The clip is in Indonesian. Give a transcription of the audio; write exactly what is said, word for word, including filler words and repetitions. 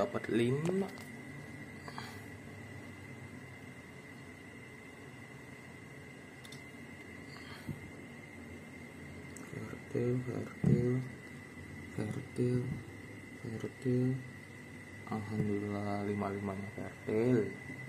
dapat lima. Vertil, vertil, vertil, vertil. Alhamdulillah lima limanya vertil.